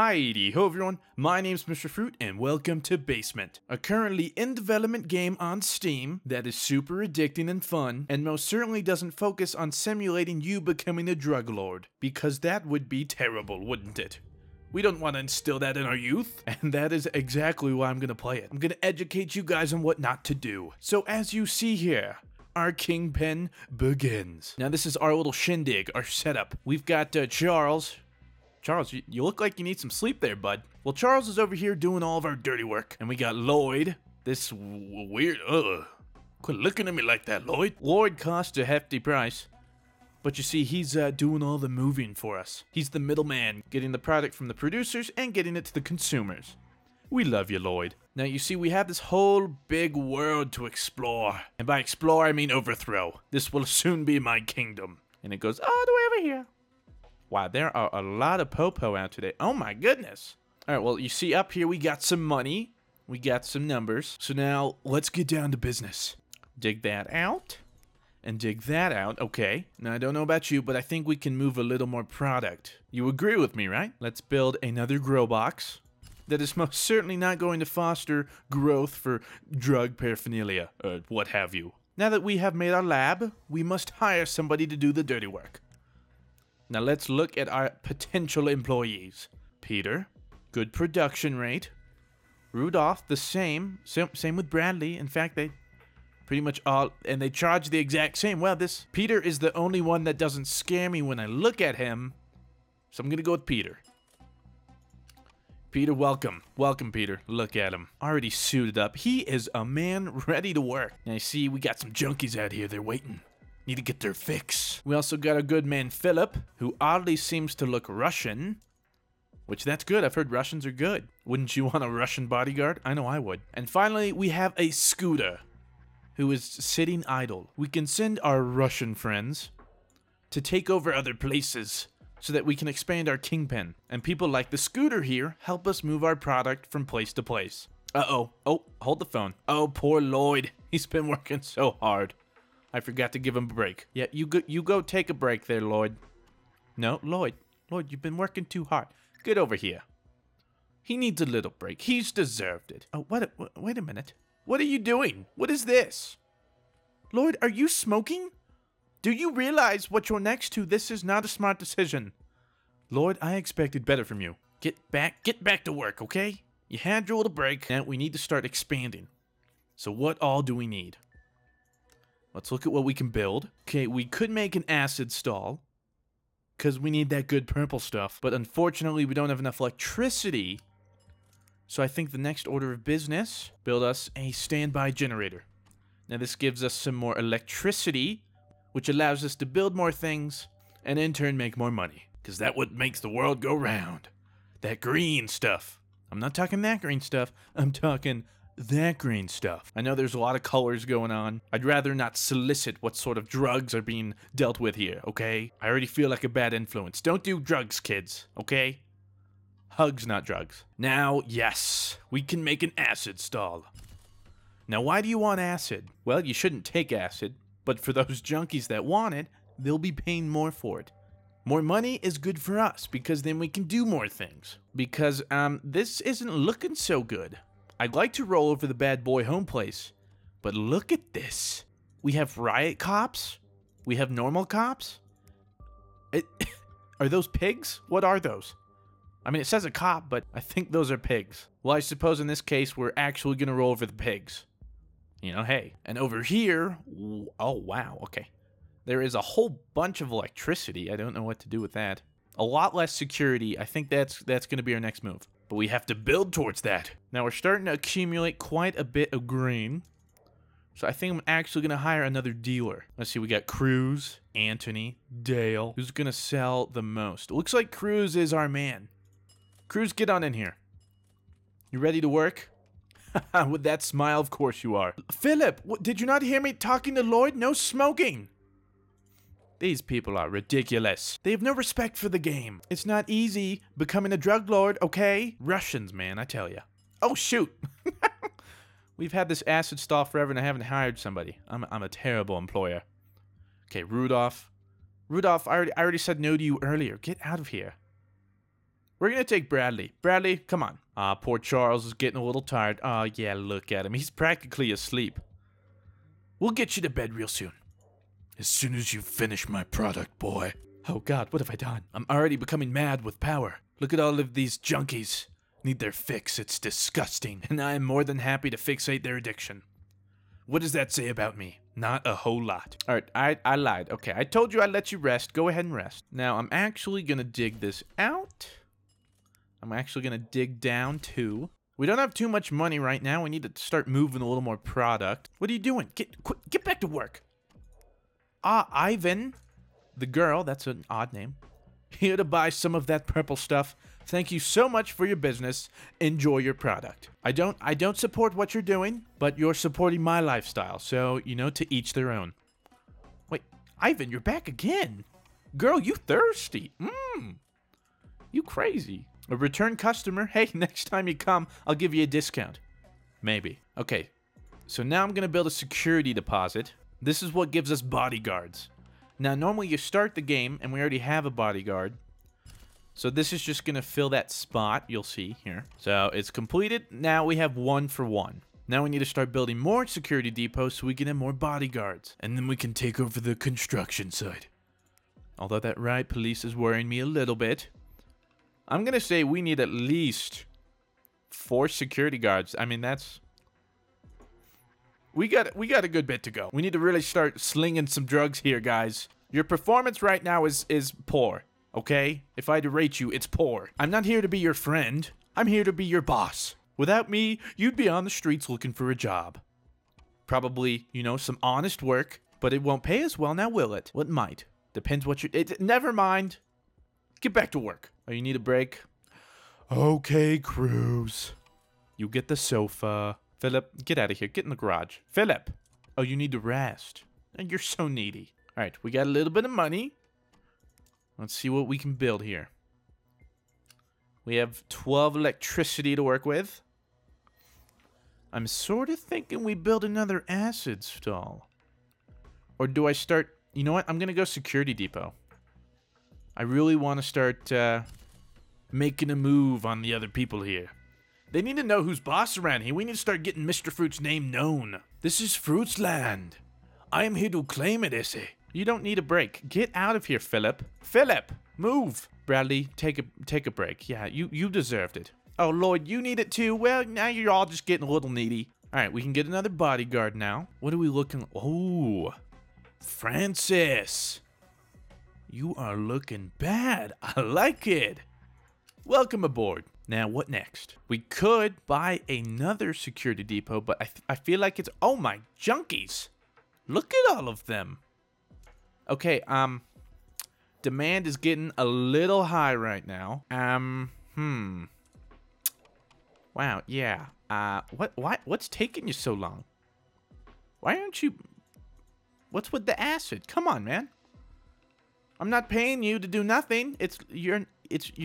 Hi, ho everyone, my name's MrFruit and welcome to Basement, a currently in development game on Steam that is super addicting and fun, and most certainly doesn't focus on simulating you becoming a drug lord, because that would be terrible, wouldn't it? We don't want to instill that in our youth, and that is exactly why I'm gonna play it. I'm gonna educate you guys on what not to do. So as you see here, our kingpin begins. Now this is our little shindig, our setup. We've got Charles. Charles, you look like you need some sleep there, bud. Well, Charles is over here doing all of our dirty work. And we got Lloyd. This weird... Ugh. Quit looking at me like that, Lloyd. Lloyd cost a hefty price. But you see, he's doing all the moving for us. He's the middleman, getting the product from the producers and getting it to the consumers. We love you, Lloyd. Now, you see, we have this whole big world to explore. And by explore, I mean overthrow. This will soon be my kingdom. And it goes all the way over here. Wow, there are a lot of popo out today. Oh my goodness. All right, well, you see up here, we got some money. We got some numbers. So now let's get down to business. Dig that out and dig that out. Okay. Now, I don't know about you, but I think we can move a little more product. You agree with me, right? Let's build another grow box that is most certainly not going to foster growth for drug paraphernalia or what have you. Now that we have made our lab, we must hire somebody to do the dirty work. Now let's look at our potential employees. Peter, good production rate. Rudolph, the same with Bradley. In fact, they pretty much all, and they charge the exact same. Well, this Peter is the only one that doesn't scare me when I look at him. So I'm gonna go with Peter. Peter, welcome. Welcome, Peter. Look at him. Already suited up. He is a man ready to work. Now you see, we got some junkies out here. They're waiting. Need to get their fix. We also got a good man, Philip, who oddly seems to look Russian, which that's good. I've heard Russians are good. Wouldn't you want a Russian bodyguard? I know I would. And finally, we have a Scooter, who is sitting idle. We can send our Russian friends to take over other places so that we can expand our kingpin. And people like the Scooter here help us move our product from place to place. Uh-oh. Oh, hold the phone. Oh, poor Lloyd. He's been working so hard. I forgot to give him a break. Yeah, you go take a break there, Lloyd. No, Lloyd, you've been working too hard. Get over here. He needs a little break. He's deserved it. Oh, wait a minute. What are you doing? What is this? Lloyd, are you smoking? Do you realize what you're next to? This is not a smart decision. Lloyd, I expected better from you. Get back to work, okay? You had your little break. Now we need to start expanding. So what all do we need? Let's look at what we can build. Okay, we could make an acid stall, because we need that good purple stuff. But unfortunately, we don't have enough electricity. So I think the next order of business, build us a standby generator. Now this gives us some more electricity, which allows us to build more things, and in turn make more money. Because that's what makes the world go round. That green stuff. I'm not talking that green stuff, I'm talking that green stuff. I know there's a lot of colors going on. I'd rather not solicit what sort of drugs are being dealt with here, okay? I already feel like a bad influence. Don't do drugs, kids, okay? Hugs, not drugs. Now, yes, we can make an acid stall. Now, why do you want acid? Well, you shouldn't take acid, but for those junkies that want it, they'll be paying more for it. More money is good for us, because then we can do more things. Because, this isn't looking so good. I'd like to roll over the bad boy home place, but look at this. We have riot cops. We have normal cops. Are those pigs? What are those? I mean, it says a cop, but I think those are pigs. Well, I suppose in this case, we're actually going to roll over the pigs. You know, hey. And over here, oh, wow, okay. There is a whole bunch of electricity. I don't know what to do with that. A lot less security. I think that's going to be our next move. But we have to build towards that. Now we're starting to accumulate quite a bit of green. So I think I'm actually going to hire another dealer. Let's see, we got Cruz, Anthony, Dale. Who's going to sell the most? It looks like Cruz is our man. Cruz, get on in here. You ready to work? With that smile, of course you are. Philip, did you not hear me talking to Lloyd? No smoking. These people are ridiculous. They have no respect for the game. It's not easy becoming a drug lord, okay? Russians, man, I tell ya. Oh, shoot. We've had this acid stall forever and I haven't hired somebody. I'm a terrible employer. Okay, Rudolph. Rudolph, I already said no to you earlier. Get out of here. We're going to take Bradley. Bradley, come on. Poor Charles is getting a little tired. Yeah, look at him. He's practically asleep. We'll get you to bed real soon. As soon as you finish my product, boy. Oh, God, what have I done? I'm already becoming mad with power. Look at all of these junkies. Need their fix. It's disgusting. And I am more than happy to fixate their addiction. What does that say about me? Not a whole lot. All right, I lied. Okay, I told you I'd let you rest. Go ahead and rest. Now, I'm actually going to dig this out. I'm actually going to dig down, too. We don't have too much money right now. We need to start moving a little more product. What are you doing? Get back to work. Ah, Ivan, the girl, that's an odd name, here to buy some of that purple stuff. Thank you so much for your business. Enjoy your product. I don't support what you're doing, but you're supporting my lifestyle. So, you know, to each their own. Wait, Ivan, you're back again. Girl, you thirsty. You crazy. A return customer. Hey, next time you come, I'll give you a discount. Maybe. Okay, so now I'm going to build a security deposit. This is what gives us bodyguards. Now, normally you start the game, and we already have a bodyguard. So this is just going to fill that spot, you'll see here. So it's completed. Now we have 1 for 1. Now we need to start building more security depots so we can have more bodyguards. And then we can take over the construction site. Although that riot police is worrying me a little bit. I'm going to say we need at least 4 security guards. I mean, that's... We got a good bit to go. We need to really start slinging some drugs here, guys. Your performance right now is poor, okay? If I had to rate you, it's poor. I'm not here to be your friend. I'm here to be your boss. Without me, you'd be on the streets looking for a job. Probably, you know, some honest work, but it won't pay as well now, will it? Well, it might. Depends what you're... Never mind. Get back to work. Oh, you need a break? Okay, Cruz. You get the sofa. Philip, get out of here. Get in the garage. Philip! Oh, you need to rest. And you're so needy. All right, we got a little bit of money. Let's see what we can build here. We have 12 electricity to work with. I'm sort of thinking we build another acid stall. Or do I start... You know what? I'm going to go security depot. I really want to start making a move on the other people here. They need to know who's boss around here. We need to start getting Mr. Fruit's name known. This is Fruit's land. I am here to claim it, Issy. You don't need a break. Get out of here, Philip. Philip, move. Bradley, take a break. Yeah, you deserved it. Oh, Lloyd, you need it too? Well, now you're all just getting a little needy. All right, we can get another bodyguard now. What are we looking... Oh, Francis. You are looking bad. I like it. Welcome aboard. Now, what next? We could buy another security depot, but I feel like it's... Oh, my junkies. Look at all of them. Okay, demand is getting a little high right now. Wow, yeah. What's taking you so long? Why aren't you... What's with the acid? Come on, man. I'm not paying you to do nothing. You're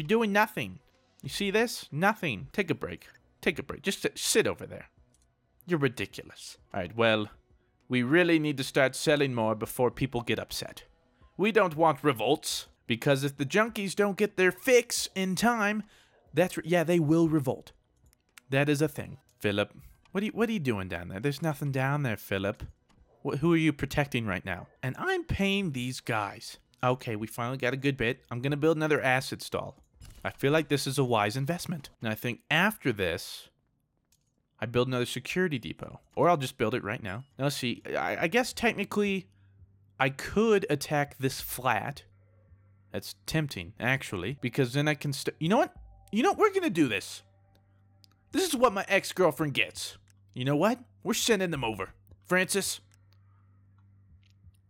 doing nothing. You see this? Nothing. Take a break. Take a break. Just sit over there. You're ridiculous. All right, well, we really need to start selling more before people get upset. We don't want revolts, because if the junkies don't get their fix in time, yeah, they will revolt. That is a thing. Philip, what are you doing down there? There's nothing down there, Philip. Who are you protecting right now? And I'm paying these guys. Okay, we finally got a good bit. I'm going to build another acid stall. I feel like this is a wise investment. And I think after this, I build another security depot. Or I'll just build it right now. Now, let's see. I guess technically, I could attack this flat. That's tempting, actually. Because then I can... You know what? You know what? We're going to do this. This is what my ex-girlfriend gets. You know what? We're sending them over. Francis.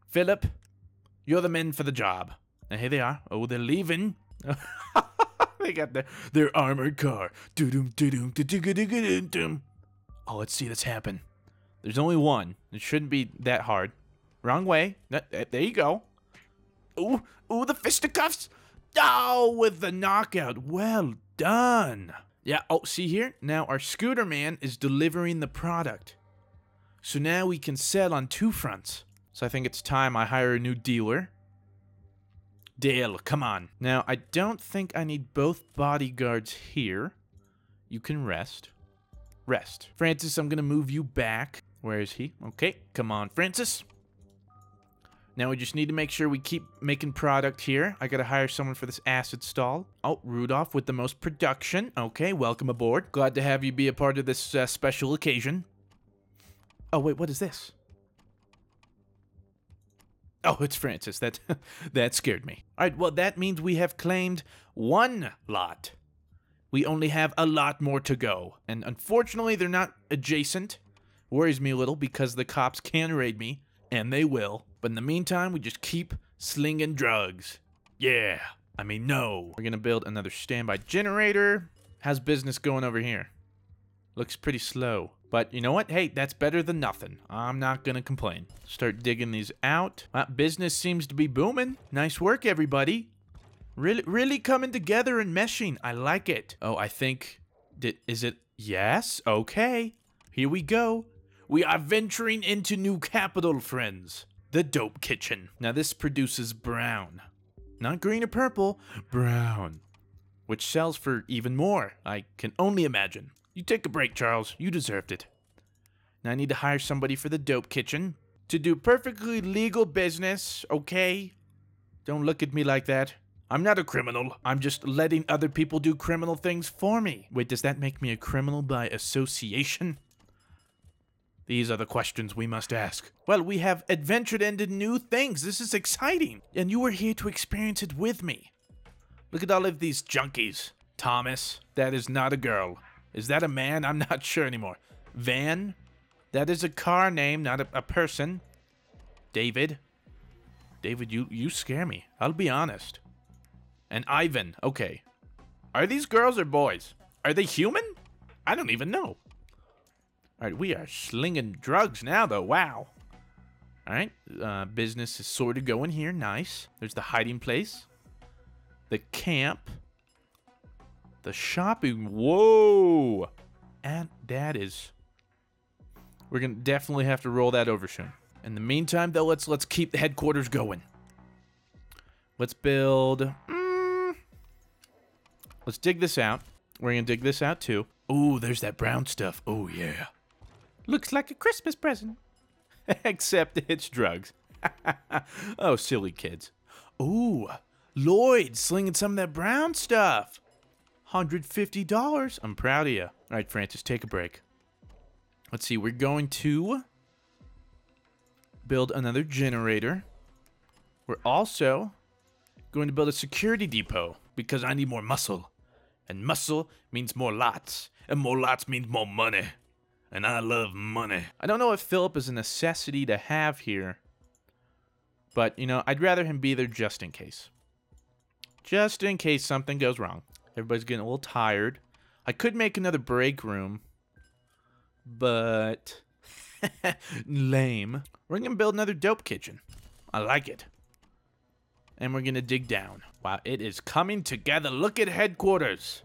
Philip. You're the men for the job. And here they are. Oh, they're leaving. They got their armored car. Oh, let's see this happen. There's only one. It shouldn't be that hard. Wrong way. There you go. Ooh, the fisticuffs. Oh, with the knockout. Well done. Yeah, oh, see here? Now our scooter man is delivering the product. So now we can sell on two fronts. So I think it's time I hire a new dealer. Dale, come on. Now, I don't think I need both bodyguards here. You can rest. Rest. Francis, I'm going to move you back. Where is he? Okay, come on, Francis. Now we just need to make sure we keep making product here. I gotta hire someone for this acid stall. Oh, Rudolph with the most production. Okay, welcome aboard. Glad to have you be a part of this special occasion. Oh, wait, what is this? Oh, it's Francis. That scared me. All right, well, that means we have claimed one lot. We only have a lot more to go. And unfortunately, they're not adjacent. Worries me a little because the cops can raid me, and they will. But in the meantime, we just keep slinging drugs. Yeah. I mean, no. We're gonna build another standby generator. How's business going over here? Looks pretty slow. But you know what? Hey, that's better than nothing. I'm not gonna complain. Start digging these out. Business seems to be booming. Nice work, everybody. Really coming together and meshing. I like it. Oh, I think... Is it... Yes? Okay. Here we go. We are venturing into new capital, friends. The dope kitchen. Now this produces brown. Not green or purple, brown. Which sells for even more, I can only imagine. You take a break, Charles. You deserved it. Now I need to hire somebody for the dope kitchen. To do perfectly legal business, okay? Don't look at me like that. I'm not a criminal. I'm just letting other people do criminal things for me. Wait, does that make me a criminal by association? These are the questions we must ask. Well, we have adventured into new things. This is exciting. And you were here to experience it with me. Look at all of these junkies. Thomas, that is not a girl. Is that a man? I'm not sure anymore. Van, that is a car name, not a person. David. David, you scare me. I'll be honest. And Ivan, okay. Are these girls or boys? Are they human? I don't even know. Alright, we are slinging drugs now, though. Wow. Alright, business is sort of going here. Nice. There's the hiding place. The camp. The shopping. Whoa. And that is... We're going to definitely have to roll that over soon. In the meantime, though, let's keep the headquarters going. Let's build... Let's dig this out. We're going to dig this out, too. Ooh, there's that brown stuff. Oh, yeah. Looks like a Christmas present. Except it's drugs. Oh, silly kids. Ooh, Lloyd slinging some of that brown stuff. $150. I'm proud of you. All right, Francis, take a break. Let's see. We're going to build another generator. We're also going to build a security depot because I need more muscle. And muscle means more lots. And more lots means more money. And I love money. I don't know if Philip is a necessity to have here. But, you know, I'd rather him be there just in case. Just in case something goes wrong. Everybody's getting a little tired. I could make another break room. But... lame. We're going to build another dope kitchen. I like it. And we're going to dig down. Wow, it is coming together. Look at headquarters.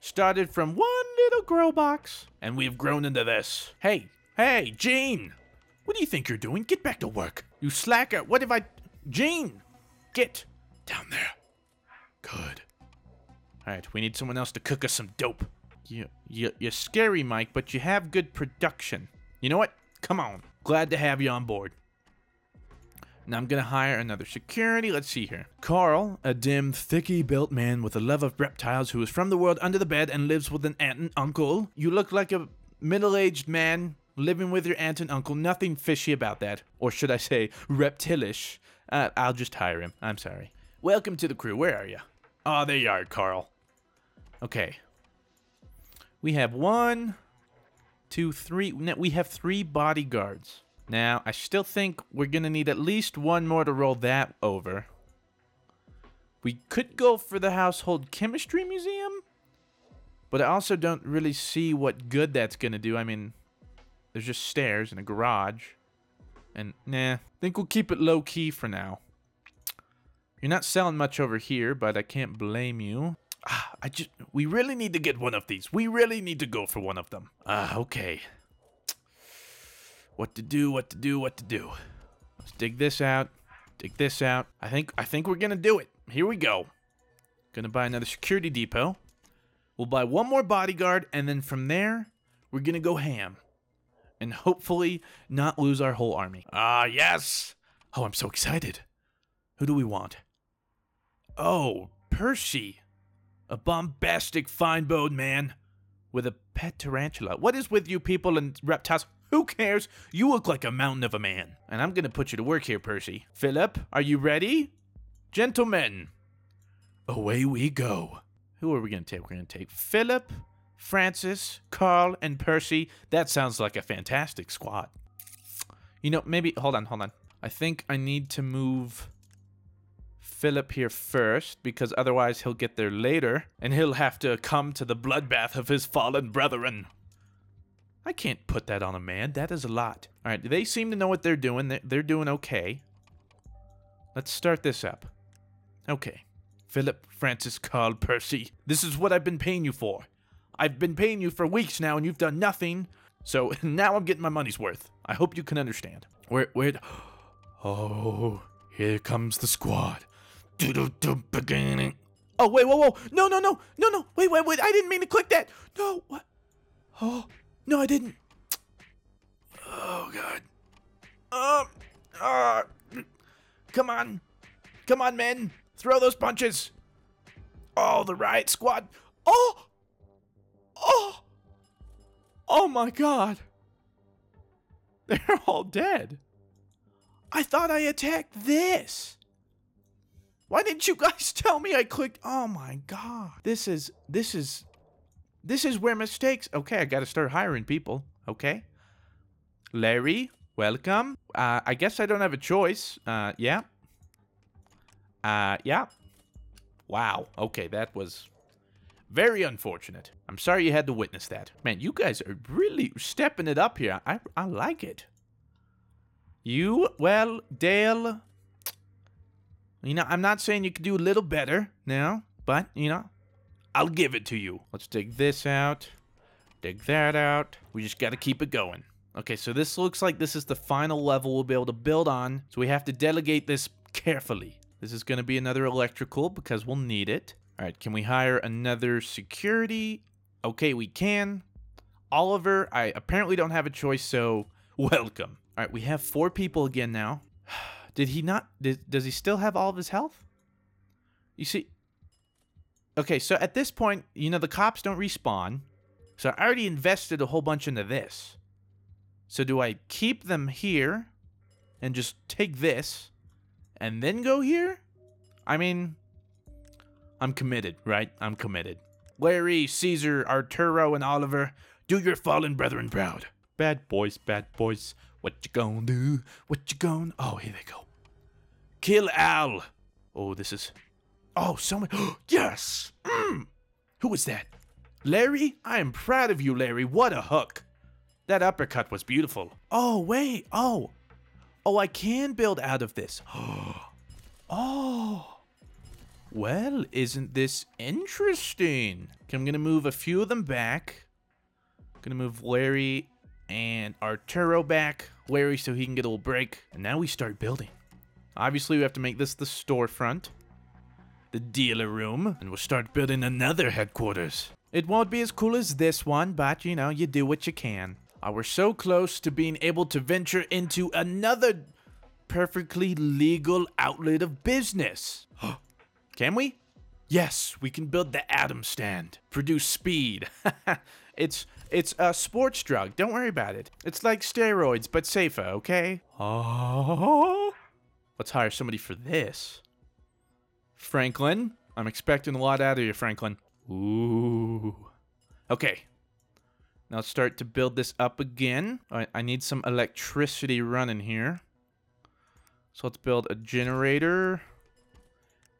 Started from one little grow box, and we've grown into this. Hey, Gene! What do you think you're doing? Get back to work. You slacker, what if I... Gene! Get down there. Good. Alright, we need someone else to cook us some dope. You're scary, Mike, but you have good production. You know what? Come on. Glad to have you on board. Now I'm gonna hire another security. Let's see here. Carl, a dim, thickly-built man with a love of reptiles who is from the world under the bed and lives with an aunt and uncle. You look like a middle-aged man living with your aunt and uncle. Nothing fishy about that. Or should I say, reptilish. I'll just hire him. I'm sorry. Welcome to the crew. Where are you? Oh, there you are, Carl. Okay. We have 1, 2, 3. We have 3 bodyguards. Now, I still think we're going to need at least one more to roll that over. We could go for the Household Chemistry Museum, but I also don't really see what good that's going to do. I mean, there's just stairs and a garage, and nah, I think we'll keep it low-key for now. You're not selling much over here, but I can't blame you. We really need to get one of these. We really need to go for one of them. Okay. What to do. Let's dig this out. I think we're gonna do it. Here we go. Gonna buy another security depot. We'll buy one more bodyguard, and then from there, we're gonna go ham. And hopefully not lose our whole army. Ah, yes! Oh, I'm so excited. Who do we want? Oh, Percy. A bombastic, fine-boned man with a pet tarantula. What is with you people and reptiles? Who cares? You look like a mountain of a man. And I'm gonna put you to work here, Percy. Philip, are you ready? Gentlemen, away we go. Who are we gonna take? We're gonna take Philip, Francis, Carl, and Percy. That sounds like a fantastic squad. You know, maybe, hold on. I think I need to move Philip here first, because otherwise he'll get there later, and he'll have to come to the bloodbath of his fallen brethren. I can't put that on a man. That is a lot. All right, they seem to know what they're doing. They're doing okay. Let's start this up. Okay. Philip, Francis, Carl, Percy. This is what I've been paying you for. I've been paying you for weeks now, and you've done nothing. So now I'm getting my money's worth. I hope you can understand. Where? Oh, here comes the squad. Beginning. Oh, wait, whoa. No. Wait. I didn't mean to click that. No, what? Oh, no, I didn't. Oh, God. Come on, men. Throw those punches. Oh, the riot squad. Oh my God. They're all dead. I thought I attacked this. Why didn't you guys tell me I clicked? Oh my God. This is where mistakes. Okay, I gotta start hiring people. Okay. Larry, welcome. I guess I don't have a choice. Yeah. Wow. Okay, that was very unfortunate. I'm sorry you had to witness that. Man, you guys are really stepping it up here. I like it. You, well, Dale, you know, I'm not saying you could do a little better now, but, you know, I'll give it to you. Let's dig this out. Dig that out. We just got to keep it going. Okay, so this looks like this is the final level we'll be able to build on. So we have to delegate this carefully. This is going to be another electrical because we'll need it. All right, can we hire another security? Okay, we can. Oliver, I apparently don't have a choice, so welcome. All right, we have 4 people again now. Does he still have all of his health? You see... Okay, so at this point, you know, the cops don't respawn. So I already invested a whole bunch into this. So do I keep them here and just take this? And then go here? I mean, I'm committed, right? I'm committed. Larry, Caesar, Arturo, and Oliver, do your fallen brethren proud. Bad boys. What you gonna do? Oh, here they go. Kill Al. Oh, this is... Oh, so much... Yes! Who was that? Larry? I am proud of you, Larry. What a hook. That uppercut was beautiful. Oh, wait. Oh, I can build out of this. Oh. Well, isn't this interesting? Okay, I'm going to move a few of them back. I'm going to move Larry and Arturo back. Larry so he can get a little break. And now we start building. Obviously, we have to make this the storefront. The dealer room. And we'll start building another headquarters. It won't be as cool as this one, but, you know, you do what you can. We're so close to being able to venture into another perfectly legal outlet of business. Can we? Yes, we can build the Atom Stand. Produce speed. It's a sports drug. Don't worry about it. It's like steroids, but safer, okay? Oh. Let's hire somebody for this. Franklin. I'm expecting a lot out of you, Franklin. Ooh. Okay. Now start to build this up again. All right, I need some electricity running here. So let's build a generator.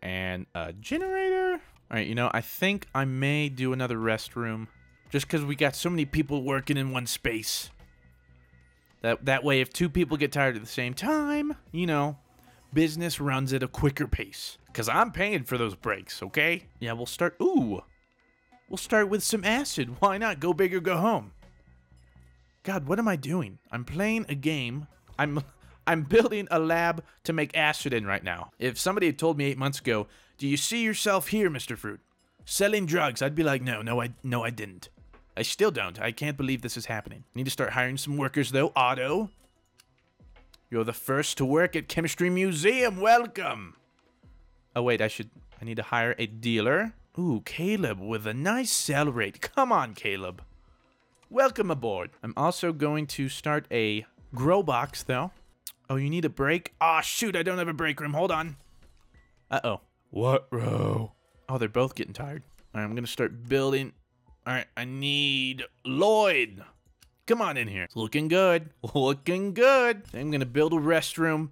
And a generator. All right, you know, I think I may do another restroom. Just because we got so many people working in one space. That way, if 2 people get tired at the same time, you know, business runs at a quicker pace. Because I'm paying for those breaks, okay? Yeah, we'll start... Ooh! We'll start with some acid. Why not? Go big or go home. God, what am I doing? I'm playing a game. I'm building a lab to make acid in right now. If somebody had told me 8 months ago, Do you see yourself here, Mr. Fruit? Selling drugs? I'd be like, no, I didn't. I still don't. I can't believe this is happening. Need to start hiring some workers, though. Otto, you're the first to work at Chemistry Museum. Welcome. Oh, wait, I need to hire a dealer. Ooh, Caleb with a nice sell rate. Come on, Caleb. Welcome aboard. I'm also going to start a grow box, though. Oh, you need a break? Ah, shoot, I don't have a break room. Hold on. Uh-oh. What, bro? Oh, they're both getting tired. All right, I'm going to start building. All right, I need Lloyd. Come on in here. It's looking good. Looking good. I'm going to build a restroom.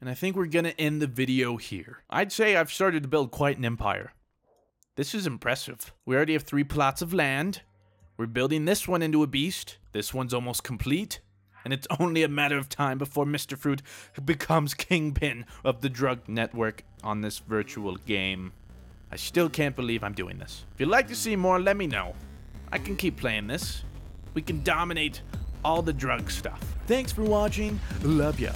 And I think we're going to end the video here. I'd say I've started to build quite an empire. This is impressive. We already have 3 plots of land. We're building this one into a beast. This one's almost complete. And it's only a matter of time before Mr. Fruit becomes kingpin of the drug network on this virtual game. I still can't believe I'm doing this. If you'd like to see more, let me know. I can keep playing this. We can dominate all the drug stuff. Thanks for watching. Love ya.